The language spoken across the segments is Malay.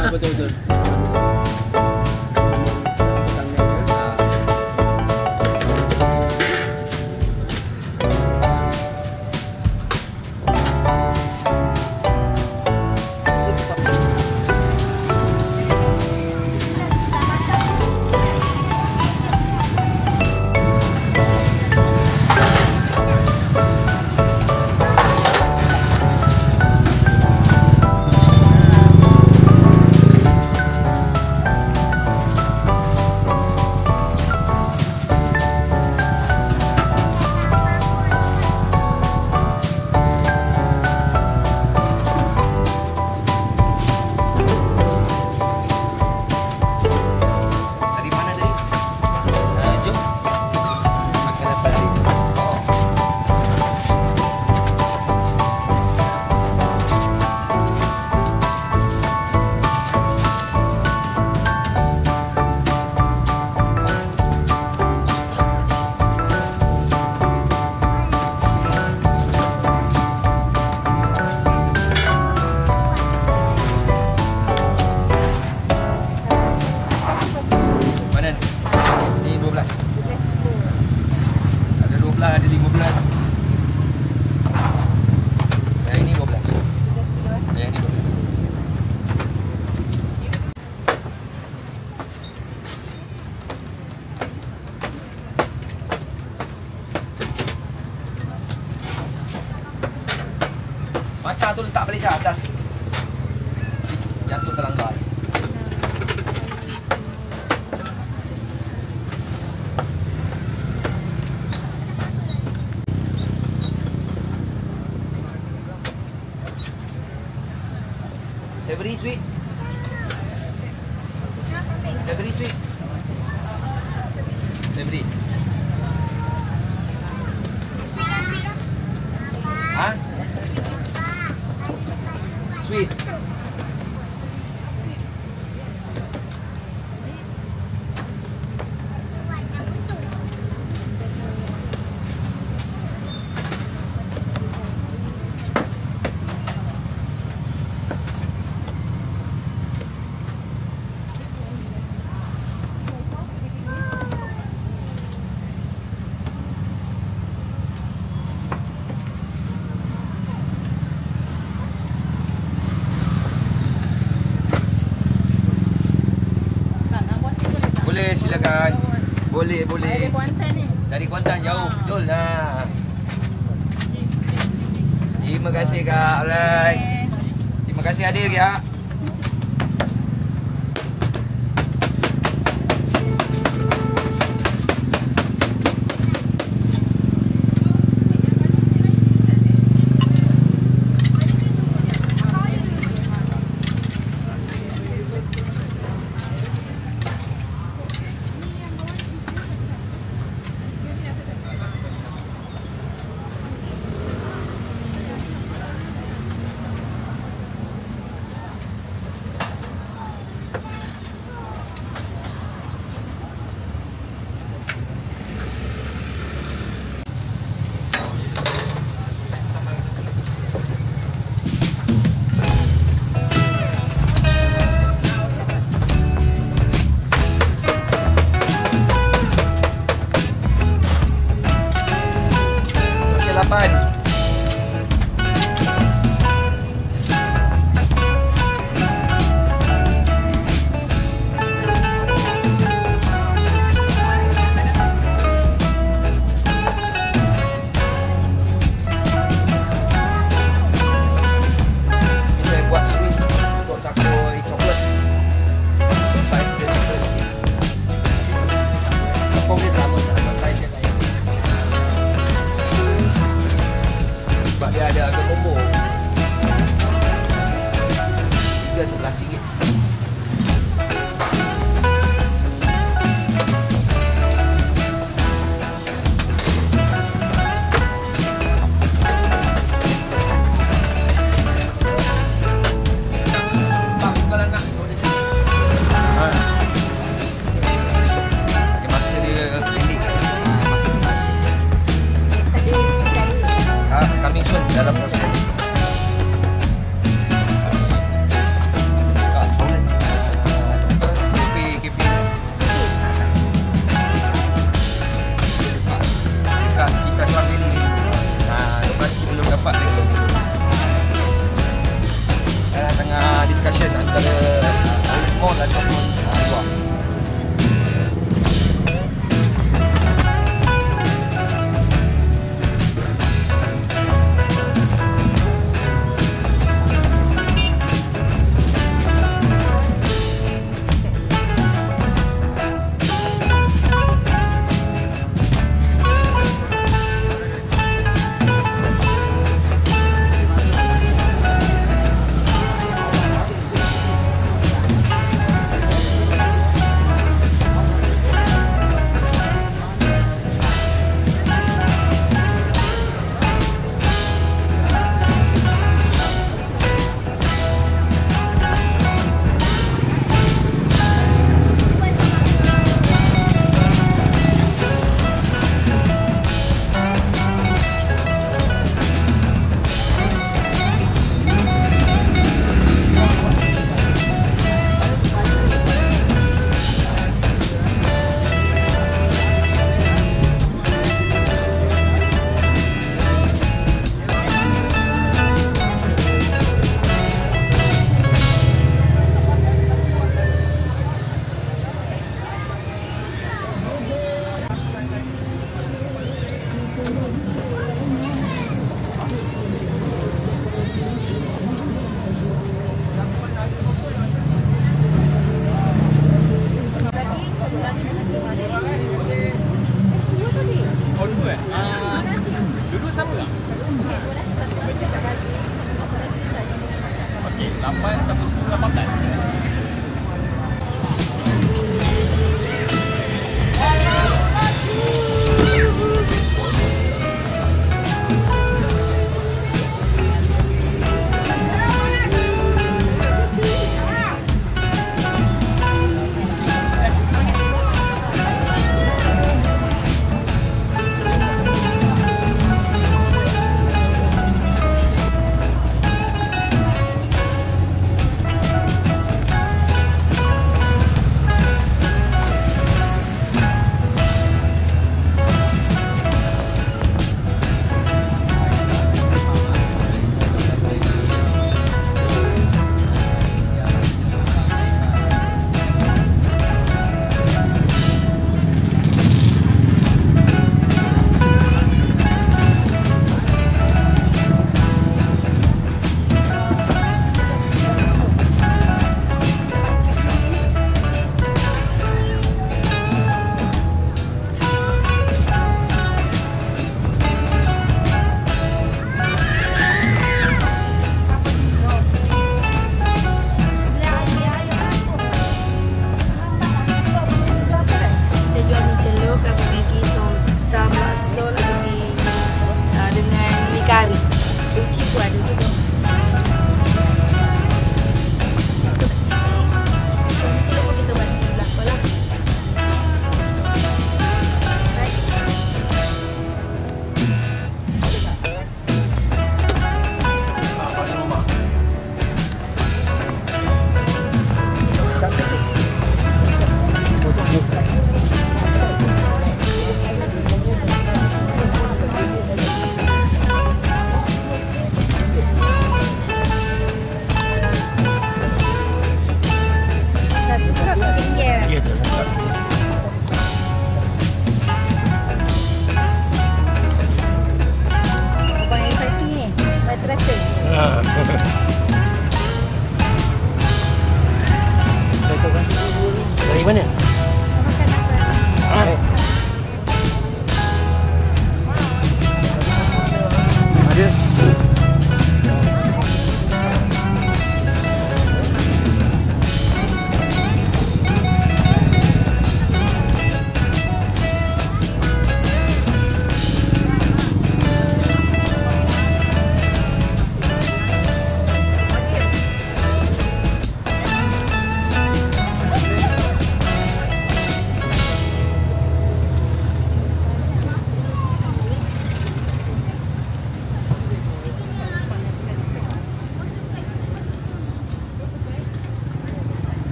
Betul-betul. Macam tu letak balik atas. Jatuh terlanggar. Savory sweet. Savory sweet. Savory. Ha? Sweet. Silakan. Boleh, boleh. Dari Kuantan ni. Dari Kuantan jauh. Betul lah. Terima kasih Kak. Alright. Terima kasih hadir Kak. discussion antara mall ataupun luar.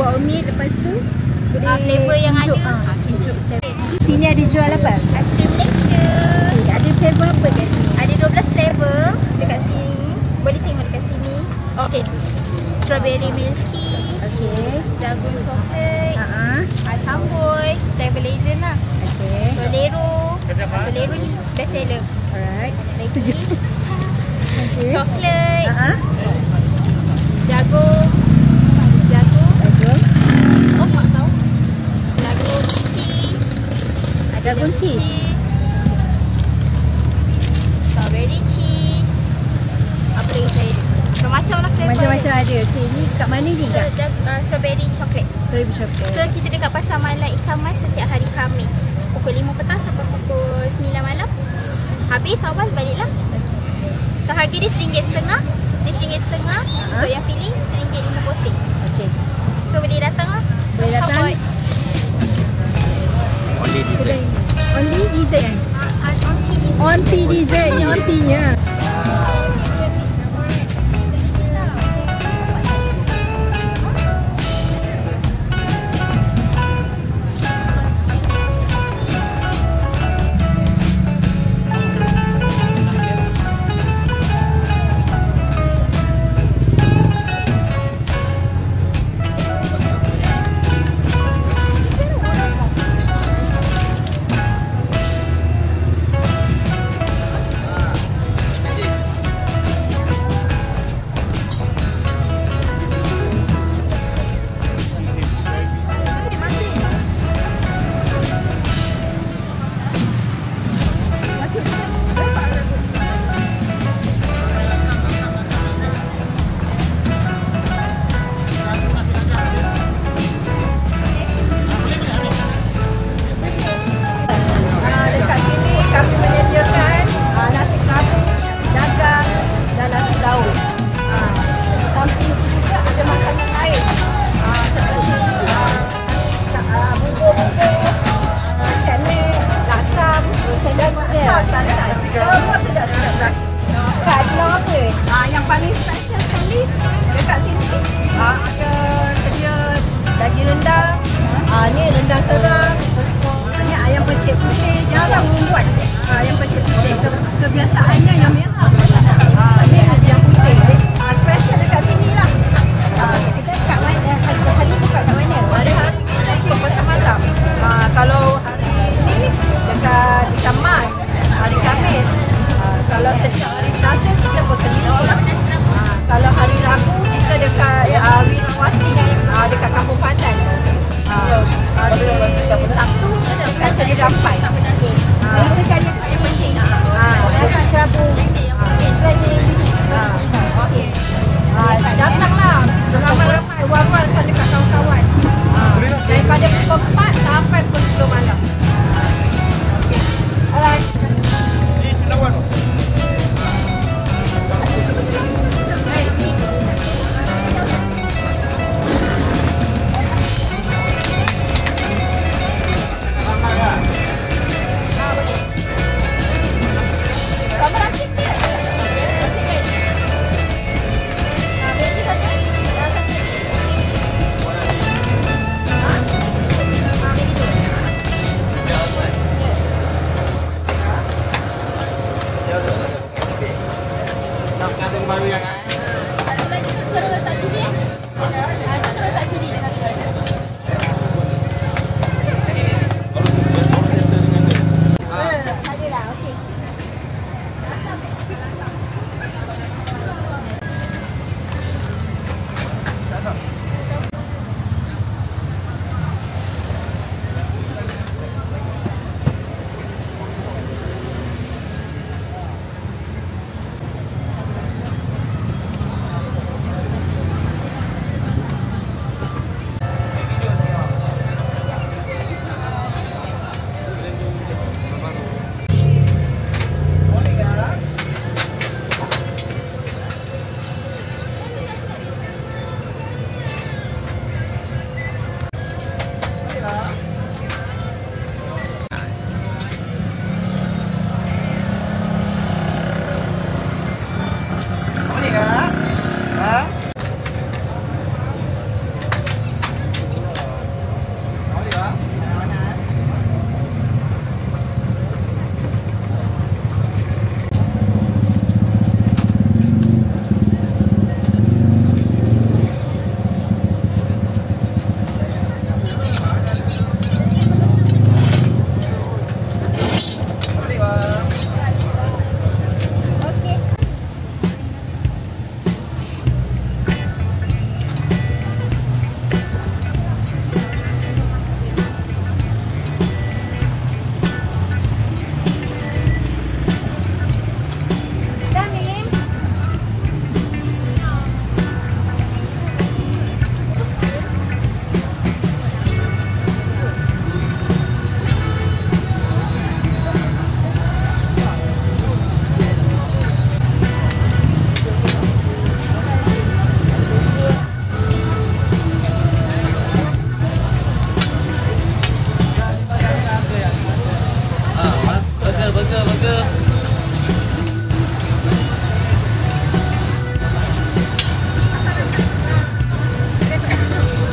buat omit, lepas tu flavor yang ada kinjuk. Sini ada jual apa? Aiskrim Malaysia. Ada flavor apa kat sini? Ada 12 flavor dekat sini. Boleh tengok dekat sini. Okey. Strawberry milk tea. Okey. Jagung coklat. Asam boy, flavor legend lah. Okey. Solero ni best seller. Alright. Lagi. Okay. Coklat. Jagung. Oh, tak tahu. Jagung cheese. Ada jagung cheese. Strawberry cheese. Apa lagi saya? Macam-macam flavor. Macam-macam ada. Okey, ni kat mana ni, Kak? Strawberry coklat. Strawberry coklat. So, kita dekat Pasar Malam Ikan Emas setiap hari Khamis. Pukul 5 petang sampai pukul 9 malam. Habis awal baliklah. So, harga dia RM1.50. Untuk yang filling RM1.50. Okey. So boleh datanglah. Boleh datang. Only dessert. Only dessert ni ontinya.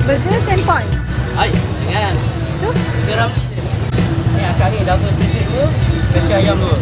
Burger sempoi. Hai, jangan. Tu? Geram ni. Ni akak ni double special dulu, special ayam dulu.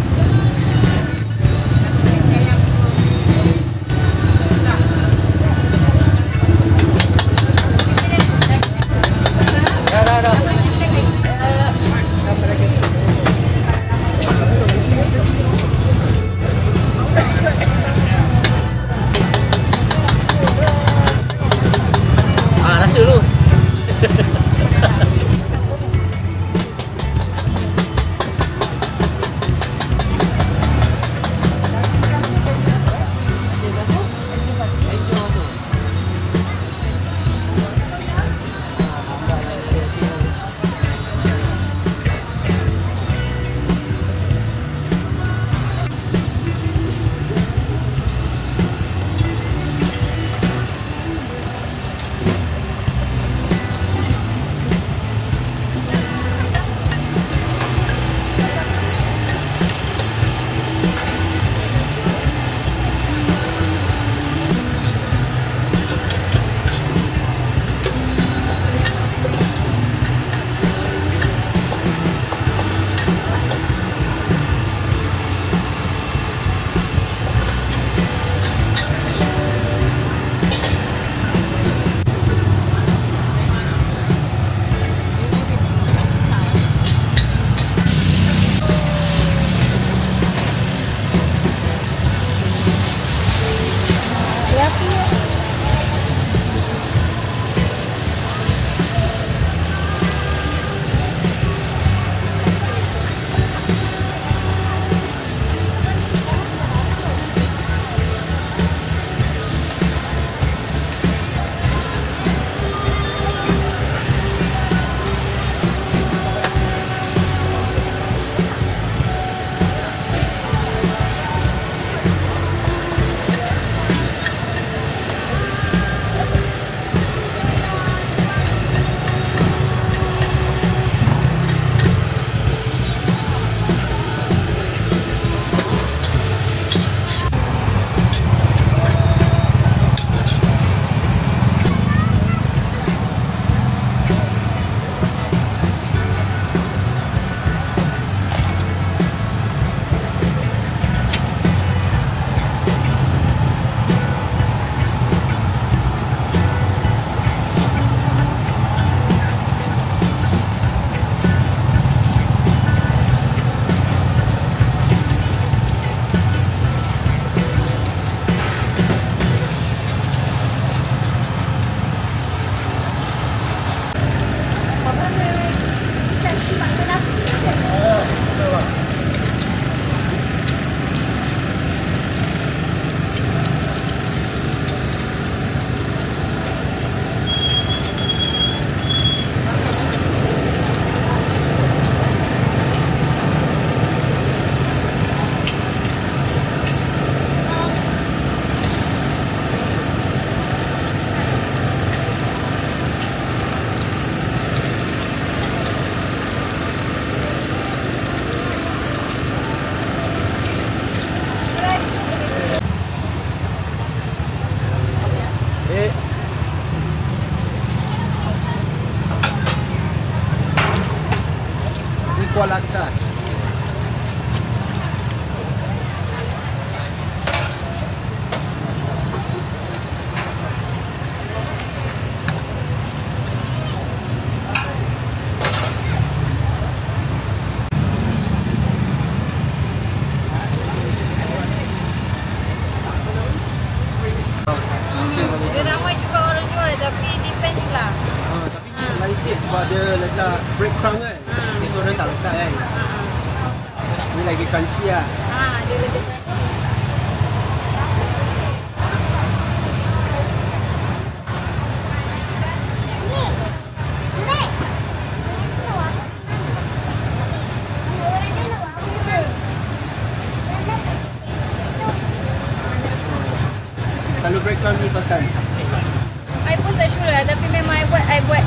I pun tak sure lah, tapi memang I buat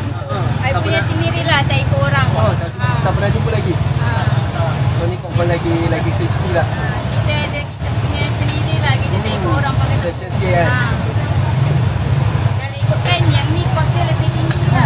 I punya sendiri lah, tak ikut orang. Oh, tak pernah jumpa lagi? So ni korban lagi peaceful lah. Kita punya sendiri lah, kita tak ikut orang. Session sikit kan? Kalau ikutkan yang ni, kosnya lebih tinggi.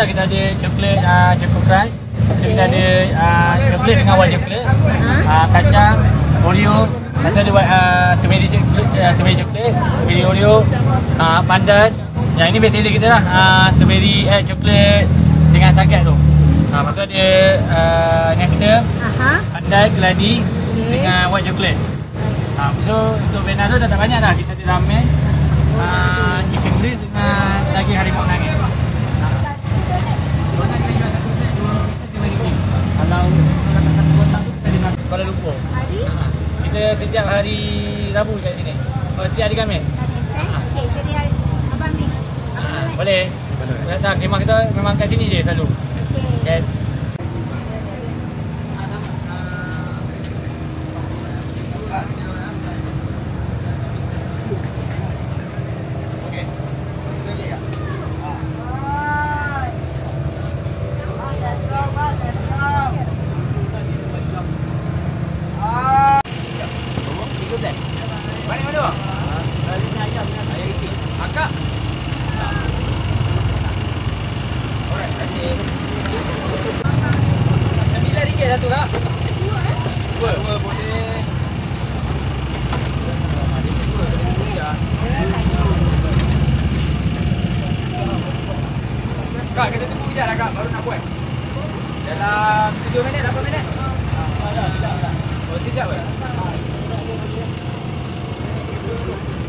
Kita ada coklat choco crunch, kita ada coklat dengan white coklat, kacang Oreo, kita ada semeri coklat, semeri Oreo, pandan. Yang ini best seller kita lah, semeri coklat dengan sakat tu. Lepas tu ada nectar, pandan geladi dengan white coklat. So untuk banana tu tak banyak dah, kita ada ramen, chicken breast dengan daging harimau nangis. Kalau satu kotak tu kita dengar Kuala Lumpur. Hari? Kita setiap hari Rabu kat sini. Oh, setiap hari Khamis? Khamis eh? Jadi hari Abang ni? Boleh? Boleh. Tak, khemah kita memang kat sini je selalu. Okey. Mana ayam kecil. Akak. RM9 dah tu kak? Dua boleh. Dua boleh beli dah. Kak, kita tunggu kejap dah kak, baru nak buat. Dalam 7 minit, 8 minit? Dah, dah. Oh, sekejap ke?